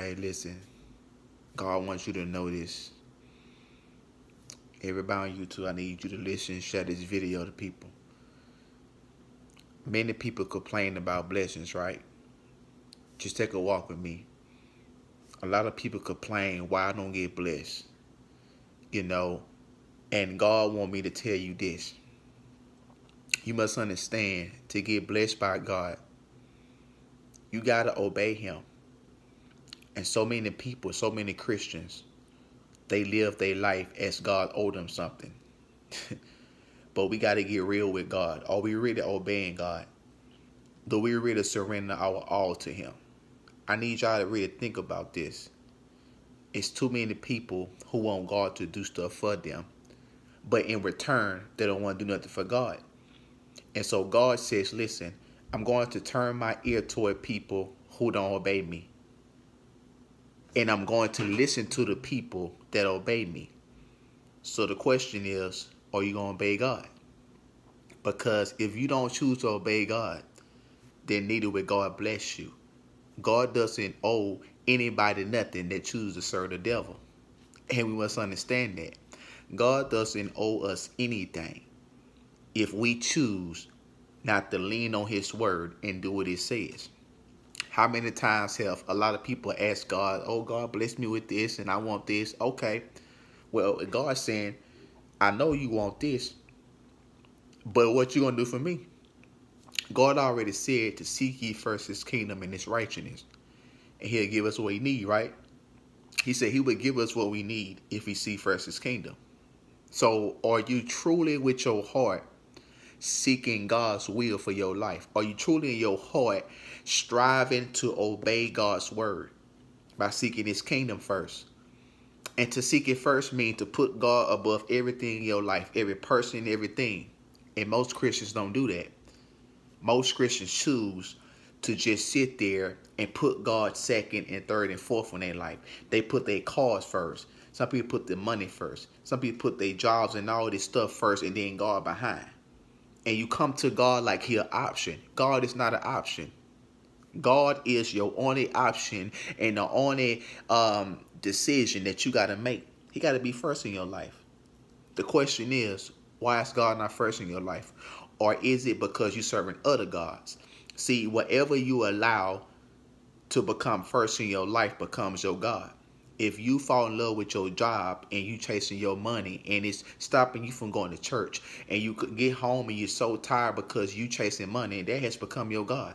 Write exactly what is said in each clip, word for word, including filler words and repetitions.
Hey, listen. God wants you to know this. Everybody on YouTube, I need you to listen and share this video to people. Many people complain about blessings, right? Just take a walk with me. A lot of people complain why I don't get blessed. You know, and God want me to tell you this. You must understand, to get blessed by God, you got to obey him. And so many people, so many Christians, they live their life as God owed them something. But we got to get real with God. Are we really obeying God? Do we really surrender our all to him? I need y'all to really think about this. It's too many people who want God to do stuff for them, but in return, they don't want to do nothing for God. And so God says, listen, I'm going to turn my ear toward people who don't obey me. And I'm going to listen to the people that obey me. So the question is, are you going to obey God? Because if you don't choose to obey God, then neither will God bless you. God doesn't owe anybody nothing that chooses to serve the devil. And we must understand that. God doesn't owe us anything if we choose not to lean on his word and do what it says. How many times have a lot of people asked God, oh, God, bless me with this and I want this. Okay, well, God's saying, I know you want this, but what you going to do for me? God already said to seek ye first his kingdom and his righteousness, and he'll give us what we need, right? He said he would give us what we need if we seek first his kingdom. So are you truly with your heart seeking God's will for your life? Are you truly in your heart striving to obey God's word by seeking his kingdom first? And to seek it first means to put God above everything in your life, every person, everything. And most Christians don't do that. Most Christians choose to just sit there and put God second and third and fourth in their life. They put their cause first. Some people put their money first. Some people put their jobs and all this stuff first and then God behind. And you come to God like he an option. God is not an option. God is your only option and the only um, decision that you got to make. He got to be first in your life. The question is, why is God not first in your life? Or is it because you're serving other gods? See, whatever you allow to become first in your life becomes your God. If you fall in love with your job and you chasing your money and it's stopping you from going to church, and you could get home and you're so tired because you chasing money, and that has become your God.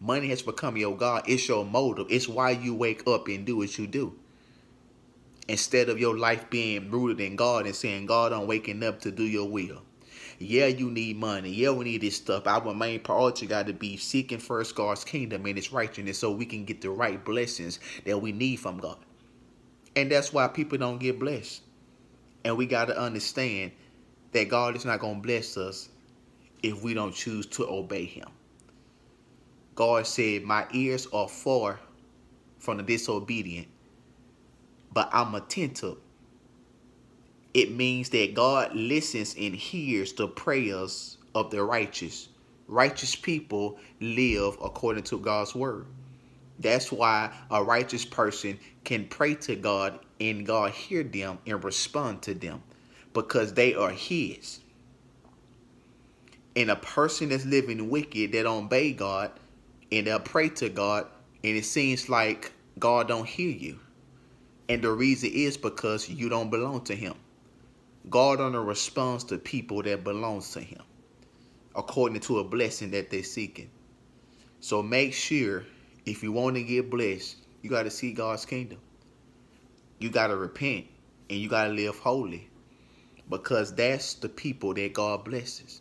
Money has become your God. It's your motive. It's why you wake up and do what you do. Instead of your life being rooted in God and saying, God, I'm waking up to do your will. Yeah, you need money. Yeah, we need this stuff. Our main priority got to be seeking first God's kingdom and his righteousness so we can get the right blessings that we need from God. And that's why people don't get blessed. And we got to understand that God is not going to bless us if we don't choose to obey him. God said, my ears are far from the disobedient, but I'm attentive. It means that God listens and hears the prayers of the righteous. Righteous people live according to God's word. That's why a righteous person can pray to God and God hear them and respond to them, because they are his. And a person that's living wicked, that don't obey God, and they'll pray to God, and it seems like God don't hear you. And the reason is because you don't belong to him. God only responds to people that belongs to him according to a blessing that they're seeking. So make sure if you want to get blessed, you got to seek God's kingdom. You got to repent and you got to live holy, because that's the people that God blesses.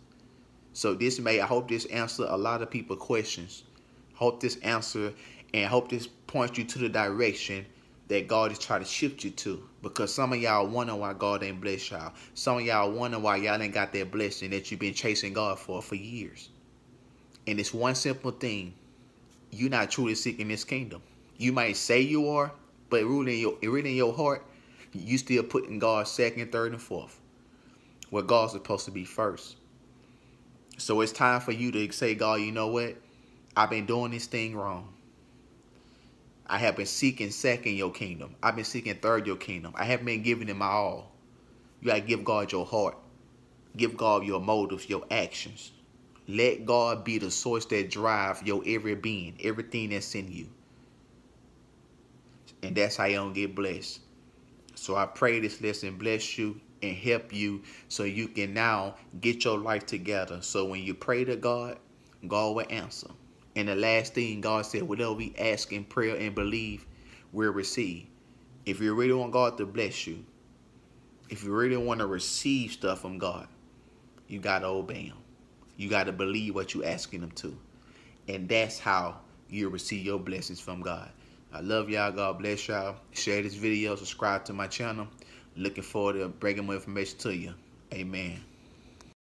So this may, I hope this answer a lot of people's questions. Hope this answer and hope this points you to the direction that God is trying to shift you to. Because some of y'all wonder why God ain't blessed y'all. Some of y'all wonder why y'all ain't got that blessing that you've been chasing God for for years. And it's one simple thing. You're not truly seeking this kingdom. You might say you are, but really in your, really in your heart, you still putting God second, third, and fourth, where God's supposed to be first. So it's time for you to say, God, you know what? I've been doing this thing wrong. I have been seeking second your kingdom. I've been seeking third your kingdom. I haven't been giving it my all. You got to give God your heart. Give God your motives, your actions. Let God be the source that drives your every being, everything that's in you. And that's how you don't get blessed. So I pray this lesson bless you and help you so you can now get your life together. So when you pray to God, God will answer. And the last thing God said, whatever we ask in prayer and believe, we'll receive. If you really want God to bless you, if you really want to receive stuff from God, you got to obey Him. You got to believe what you're asking Him to. And that's how you receive your blessings from God. I love y'all. God bless y'all. Share this video. Subscribe to my channel. Looking forward to bringing more information to you. Amen.